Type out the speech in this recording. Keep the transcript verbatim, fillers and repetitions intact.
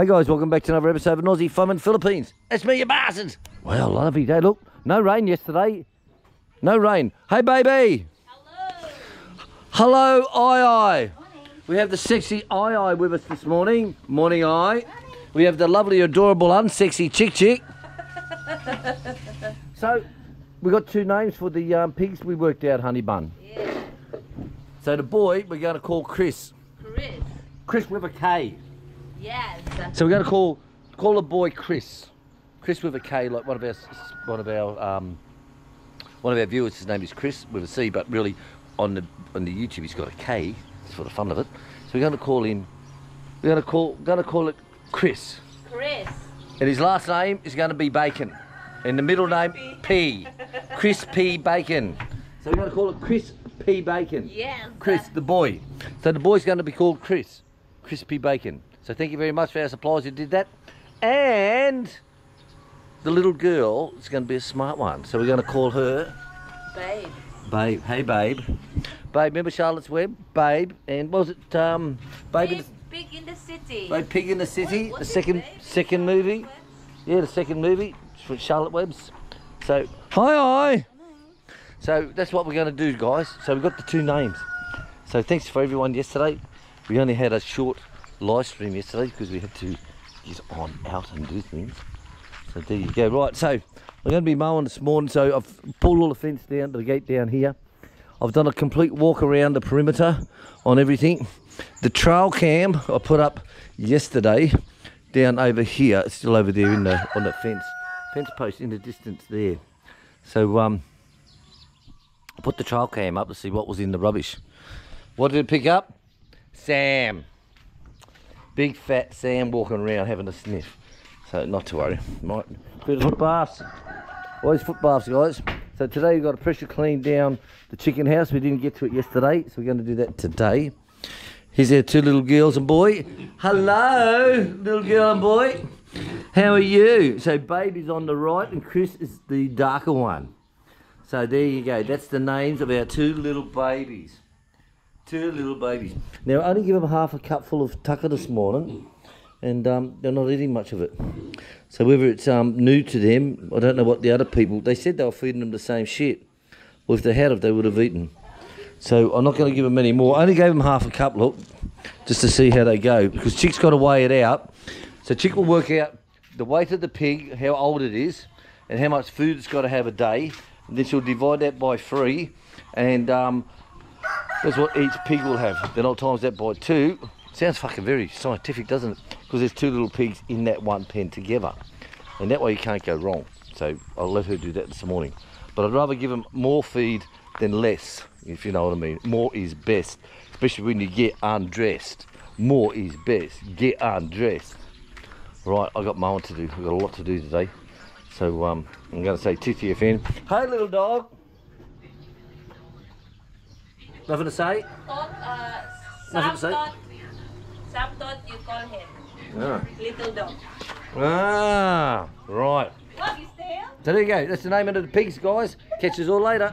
Hey guys, welcome back to another episode of Aussie Farm in the Philippines. It's me, you bastards. Well, lovely day. Look, no rain yesterday. No rain. Hey, baby. Hello. Hello, Ai Ai. We have the sexy Ai Ai with us this morning. Morning, Ai. We have the lovely, adorable, unsexy Chick Chick. So, we got two names for the um, pigs we worked out, Honey Bun. Yeah. So the boy, we're going to call Chris. Chris. Chris with a K. Yes. So we're going to call call a boy Chris, Chris with a K, like one of our one of our um, one of our viewers. His name is Chris with a C, but really on the on the YouTube he's got a K. It's for the fun of it. So we're going to call him. We're going to call going to call it Chris. Chris. And his last name is going to be Bacon, and the middle name P. Chris P Bacon. So we're going to call it Chris P Bacon. Yes. Chris the boy. So the boy's going to be called Chris, Chris P Bacon. So thank you very much for our suppliers who did that. And the little girl is going to be a smart one. So we're going to call her... Babe. Babe. Hey, Babe. Babe, remember Charlotte's Web? Babe. And what was it? Um, Babe, Babe in the... Pig in the City. Babe Pig in the City. What, what the second Babe? second movie. Yeah, the second movie. It's for Charlotte Web's. So, hi, hi. So that's what we're going to do, guys. So we've got the two names. So thanks for everyone yesterday. We only had a short... live stream yesterday because we had to get on out and do things. So there you go. Right, so we're going to be mowing this morning. So I've pulled all the fence down to the gate down here. I've done a complete walk around the perimeter on everything. The trail cam I put up yesterday down over here. It's still over there in the on the fence fence post in the distance there. So um I put the trail cam up to see what was in the rubbish. What did it pick up? Sam. Big fat Sam walking around having a sniff. So not to worry. Might bit of foot baths. Always foot baths, guys. So today we've got a pressure clean down the chicken house. We didn't get to it yesterday, so we're going to do that today. Here's our two little girls and boy. Hello, little girl and boy. How are you? So Baby's on the right and Chris is the darker one. So there you go. That's the names of our two little babies. Two little babies. Now, I only give them half a cupful of tucker this morning, and um, they're not eating much of it. So whether it's um, new to them, I don't know what the other people, they said they were feeding them the same shit. Well, if they had, if they would have eaten. So I'm not going to give them any more. I only gave them half a cup, look, just to see how they go, because Chick's got to weigh it out. So Chick will work out the weight of the pig, how old it is, and how much food it's got to have a day. And then she'll divide that by three, and... Um, that's what each pig will have. Then I'll times that by two. Sounds fucking very scientific, doesn't it? Because there's two little pigs in that one pen together. And that way you can't go wrong. So I'll let her do that this morning. But I'd rather give them more feed than less, if you know what I mean. More is best, especially when you get undressed. More is best. Get undressed. Right, I've got mowing to do. I've got a lot to do today. So um, I'm going to say T T F N. Hey, little dog. Nothing to say? Thought, uh, Sam Nothing to say? Thought, Sam thought you call him. Ah. Little dog. Ah, right. Well, you stay here? So there you go. That's the name of the pigs, guys. Catch us all later.